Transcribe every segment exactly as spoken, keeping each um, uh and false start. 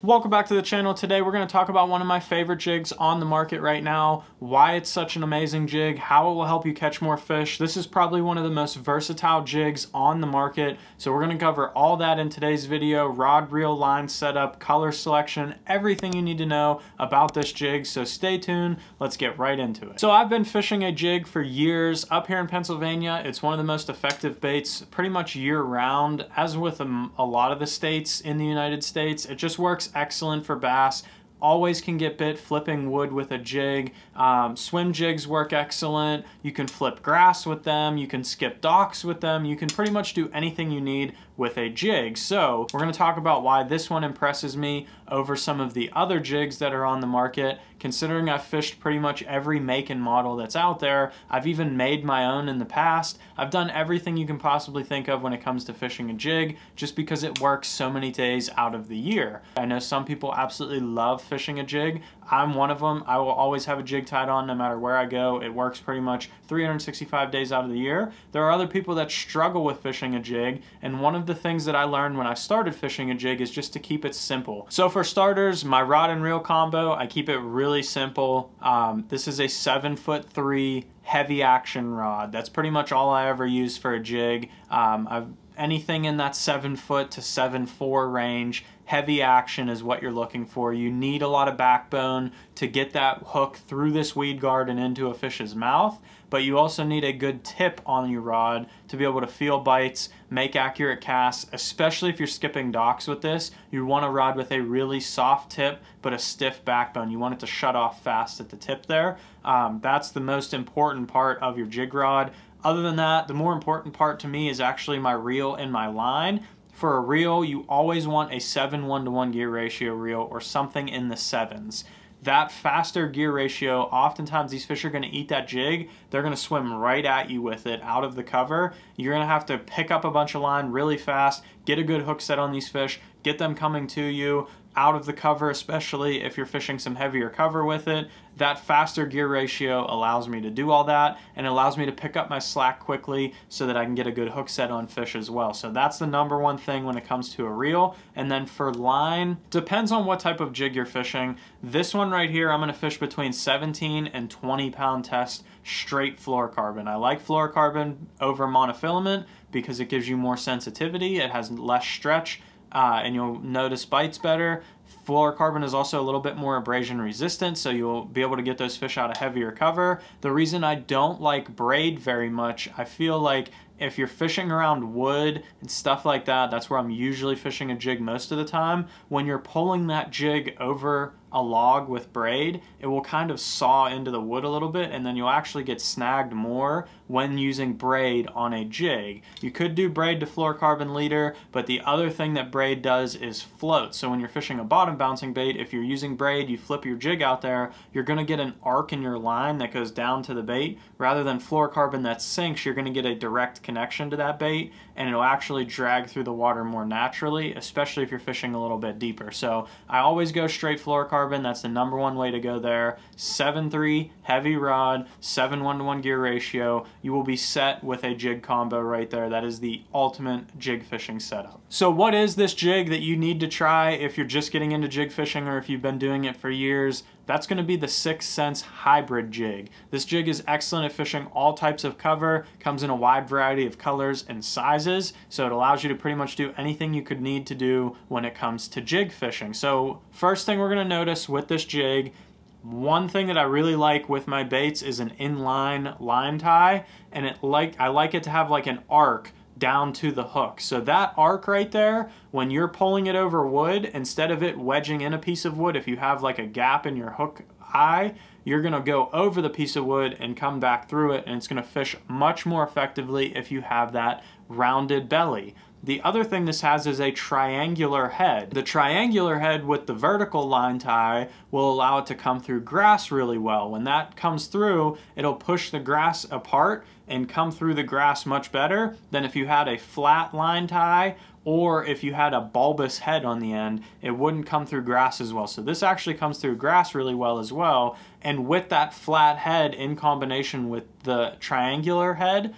Welcome back to the channel. Today we're going to talk about one of my favorite jigs on the market right now, why it's such an amazing jig, how it will help you catch more fish. This is probably one of the most versatile jigs on the market, so we're going to cover all that in today's video: rod, reel, line setup, color selection, everything you need to know about this jig, so stay tuned. Let's get right into it. So I've been fishing a jig for years up here in Pennsylvania. It's one of the most effective baits pretty much year round. As with a, a lot of the states in the United States, it just works excellent for bass. Always can get bit flipping wood with a jig. Um, swim jigs work excellent. You can flip grass with them. You can skip docks with them. You can pretty much do anything you need with a jig. So we're going to talk about why this one impresses me over some of the other jigs that are on the market. Considering I've fished pretty much every make and model that's out there, I've even made my own in the past. I've done everything you can possibly think of when it comes to fishing a jig, just because it works so many days out of the year. I know some people absolutely love fishing a jig. I'm one of them. I will always have a jig tied on no matter where I go. It works pretty much three hundred sixty-five days out of the year. There are other people that struggle with fishing a jig, and one of the things that I learned when I started fishing a jig is just to keep it simple. So for starters, my rod and reel combo, I keep it really simple. Um, this is a seven foot three heavy action rod. That's pretty much all I ever use for a jig. Um, I've anything in that seven foot to seven four range, heavy action is what you're looking for. You need a lot of backbone to get that hook through this weed guard and into a fish's mouth, but you also need a good tip on your rod to be able to feel bites, make accurate casts, especially if you're skipping docks with this. You want a rod with a really soft tip, but a stiff backbone. You want it to shut off fast at the tip there. Um, that's the most important part of your jig rod. Other than that, the more important part to me is actually my reel and my line. For a reel, you always want a seven one to one gear ratio reel or something in the sevens. That faster gear ratio, oftentimes these fish are going to eat that jig. They're going to swim right at you with it out of the cover. You're going to have to pick up a bunch of line really fast, get a good hook set on these fish, get them coming to you out of the cover, especially if you're fishing some heavier cover with it. That faster gear ratio allows me to do all that and allows me to pick up my slack quickly so that I can get a good hook set on fish as well. So that's the number one thing when it comes to a reel. And then for line, depends on what type of jig you're fishing. This one right here, I'm gonna fish between seventeen and twenty pound test straight fluorocarbon. I like fluorocarbon over monofilament because it gives you more sensitivity, it has less stretch, Uh, and you'll notice bites better. Fluorocarbon is also a little bit more abrasion resistant, so you'll be able to get those fish out of heavier cover. The reason I don't like braid very much, I feel like if you're fishing around wood and stuff like that, that's where I'm usually fishing a jig most of the time. When you're pulling that jig over a log with braid, it will kind of saw into the wood a little bit, and then you'll actually get snagged more when using braid on a jig. You could do braid to fluorocarbon leader, but the other thing that braid does is float. So when you're fishing a bottom bouncing bait, if you're using braid, you flip your jig out there, you're gonna get an arc in your line that goes down to the bait. Rather than fluorocarbon that sinks, you're gonna get a direct connection to that bait, and it'll actually drag through the water more naturally, especially if you're fishing a little bit deeper. So I always go straight fluorocarbon. That's the number one way to go there. seven three heavy rod, seven one to one gear ratio. You will be set with a jig combo right there. That is the ultimate jig fishing setup. So what is this jig that you need to try if you're just getting into jig fishing or if you've been doing it for years? That's going to be the Sixth Sense Hybrid Jig. This jig is excellent at fishing all types of cover, comes in a wide variety of colors and sizes, so it allows you to pretty much do anything you could need to do when it comes to jig fishing. So first thing we're going to notice with this jig, one thing that I really like with my baits is an inline line tie, and it like I like it to have like an arc down to the hook. So that arc right there, when you're pulling it over wood, instead of it wedging in a piece of wood, if you have like a gap in your hook eye, you're gonna go over the piece of wood and come back through it, and it's gonna fish much more effectively if you have that rounded belly. The other thing this has is a triangular head. The triangular head with the vertical line tie will allow it to come through grass really well. When that comes through, it'll push the grass apart and come through the grass much better than if you had a flat line tie, or if you had a bulbous head on the end, it wouldn't come through grass as well. So this actually comes through grass really well as well. And with that flat head in combination with the triangular head,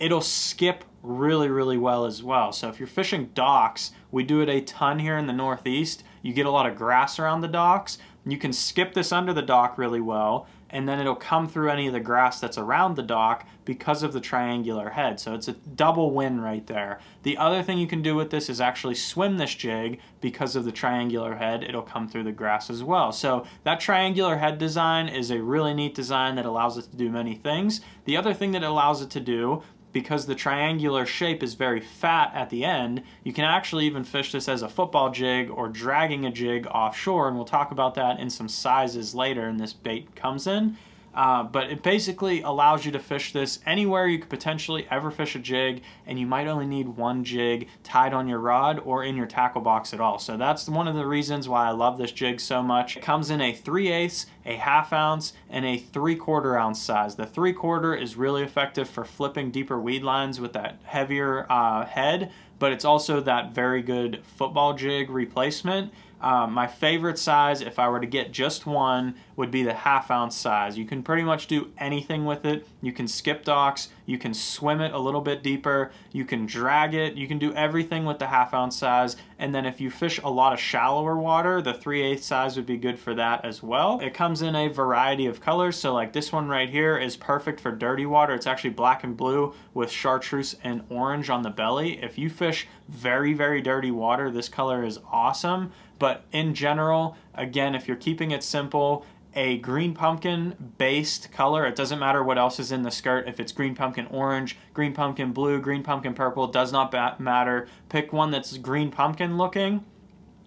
it'll skip really, really well as well. So if you're fishing docks, we do it a ton here in the Northeast. you get a lot of grass around the docks. You can skip this under the dock really well, and then it'll come through any of the grass that's around the dock because of the triangular head. So it's a double win right there. The other thing you can do with this is actually swim this jig because of the triangular head. It'll come through the grass as well. So that triangular head design is a really neat design that allows it to do many things. The other thing that it allows it to do, because the triangular shape is very fat at the end, you can actually even fish this as a football jig or dragging a jig offshore, and we'll talk about that in some sizes later and this bait comes in. Uh, but it basically allows you to fish this anywhere you could potentially ever fish a jig, and you might only need one jig tied on your rod or in your tackle box at all. So that's one of the reasons why I love this jig so much. It comes in a three eighths, a half ounce, and a three quarter ounce size. The three quarter is really effective for flipping deeper weed lines with that heavier uh, head, but it's also that very good football jig replacement. Uh, my favorite size, if I were to get just one, would be the half ounce size. You can pretty much do anything with it. You can skip docks, you can swim it a little bit deeper, you can drag it, you can do everything with the half ounce size. And then if you fish a lot of shallower water, the three eighths size would be good for that as well. It comes in a variety of colors. So like this one right here is perfect for dirty water. It's actually black and blue with chartreuse and orange on the belly. If you fish very, very dirty water, this color is awesome. But in general, again, if you're keeping it simple, a green pumpkin based color, it doesn't matter what else is in the skirt. If it's green pumpkin orange, green pumpkin blue, green pumpkin purple, does not matter. Pick one that's green pumpkin looking,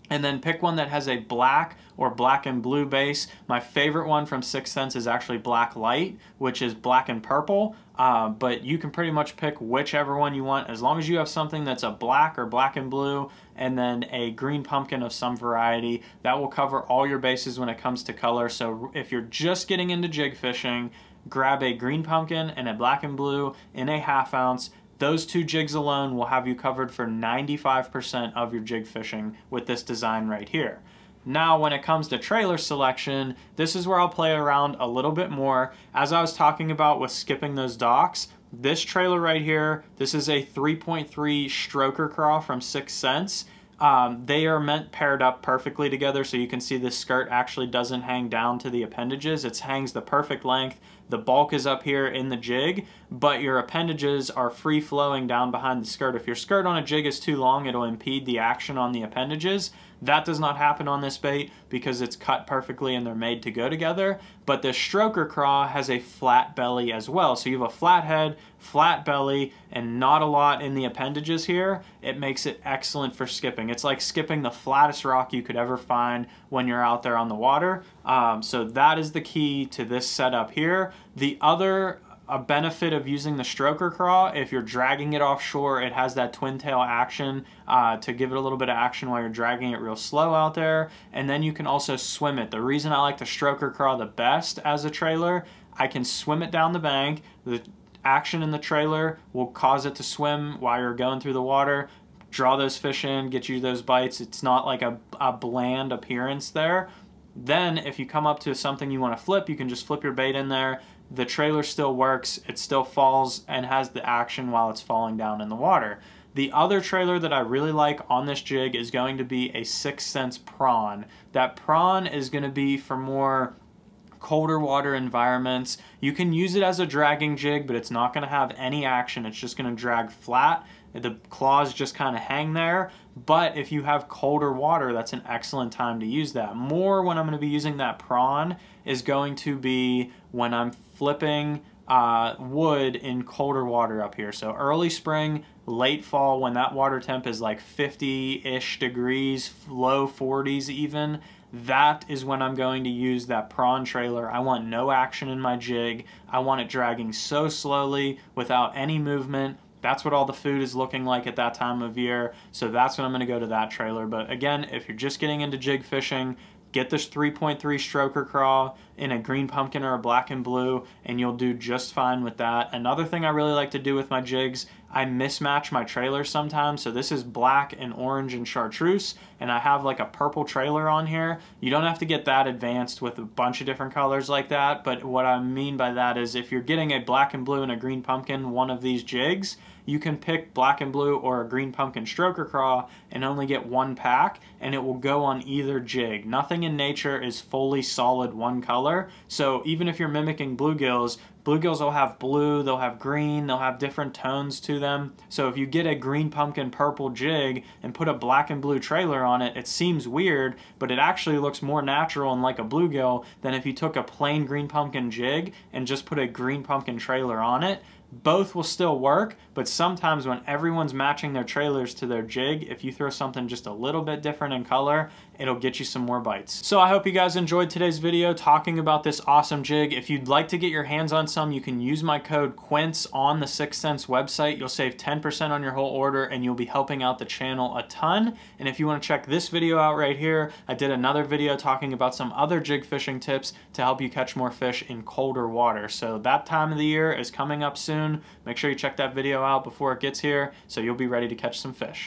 and then pick one that has a black or black and blue base. My favorite one from Sixth Sense is actually Black Light, which is black and purple. Uh, but you can pretty much pick whichever one you want, as long as you have something that's a black or black and blue and then a green pumpkin of some variety. That will cover all your bases when it comes to color. So if you're just getting into jig fishing, grab a green pumpkin and a black and blue in a half ounce. Those two jigs alone will have you covered for ninety-five percent of your jig fishing with this design right here. Now, when it comes to trailer selection, this is where I'll play around a little bit more. As I was talking about with skipping those docks, this trailer right here, this is a three point three Stroker Craw from Sixth Sense. Um, they are meant paired up perfectly together, so you can see this skirt actually doesn't hang down to the appendages. It hangs the perfect length. The bulk is up here in the jig, but your appendages are free flowing down behind the skirt. If your skirt on a jig is too long, it'll impede the action on the appendages. That does not happen on this bait because it's cut perfectly and they're made to go together. But the Stroker Craw has a flat belly as well. So you have a flat head, flat belly, and not a lot in the appendages here. It makes it excellent for skipping. It's like skipping the flattest rock you could ever find when you're out there on the water. Um, so that is the key to this setup here. The other a benefit of using the Stroker Craw, if you're dragging it offshore, it has that twin tail action uh, to give it a little bit of action while you're dragging it real slow out there. And then you can also swim it. The reason I like the Stroker Craw the best as a trailer, I can swim it down the bank. The action in the trailer will cause it to swim while you're going through the water, draw those fish in, get you those bites. It's not like a, a bland appearance there. Then if you come up to something you want to flip, you can just flip your bait in there. The trailer still works, it still falls and has the action while it's falling down in the water. The other trailer that I really like on this jig is going to be a Sixth Sense Prawn. That prawn is going to be for more colder water environments. You can use it as a dragging jig, but it's not going to have any action. It's just going to drag flat. The claws just kind of hang there. But if you have colder water, that's an excellent time to use that. More when I'm going to be using that prawn is going to be when I'm flipping uh, wood in colder water up here. So early spring, late fall, when that water temp is like fifty-ish degrees, low forties even, that is when I'm going to use that prawn trailer. I want no action in my jig. I want it dragging so slowly without any movement. That's what all the food is looking like at that time of year. So that's when I'm going to go to that trailer. But again, if you're just getting into jig fishing, get this three point three Stroker Craw in a green pumpkin or a black and blue, and you'll do just fine with that. Another thing I really like to do with my jigs, I mismatch my trailers sometimes. So this is black and orange and chartreuse, and I have like a purple trailer on here. You don't have to get that advanced with a bunch of different colors like that, but what I mean by that is if you're getting a black and blue and a green pumpkin, one of these jigs, you can pick black and blue or a green pumpkin stroker craw and only get one pack, and it will go on either jig. Nothing in nature is fully solid one color, so even if you're mimicking bluegills, bluegills will have blue, they'll have green, they'll have different tones to them. So if you get a green pumpkin purple jig and put a black and blue trailer on it, it seems weird, but it actually looks more natural and like a bluegill than if you took a plain green pumpkin jig and just put a green pumpkin trailer on it. Both will still work, but sometimes when everyone's matching their trailers to their jig, if you throw something just a little bit different in color, it'll get you some more bites. So I hope you guys enjoyed today's video talking about this awesome jig. If you'd like to get your hands on some, you can use my code Quince on the Sixth Sense website. You'll save ten percent on your whole order and you'll be helping out the channel a ton. And if you want to check this video out right here, I did another video talking about some other jig fishing tips to help you catch more fish in colder water. So that time of the year is coming up soon. Make sure you check that video out before it gets here so you'll be ready to catch some fish.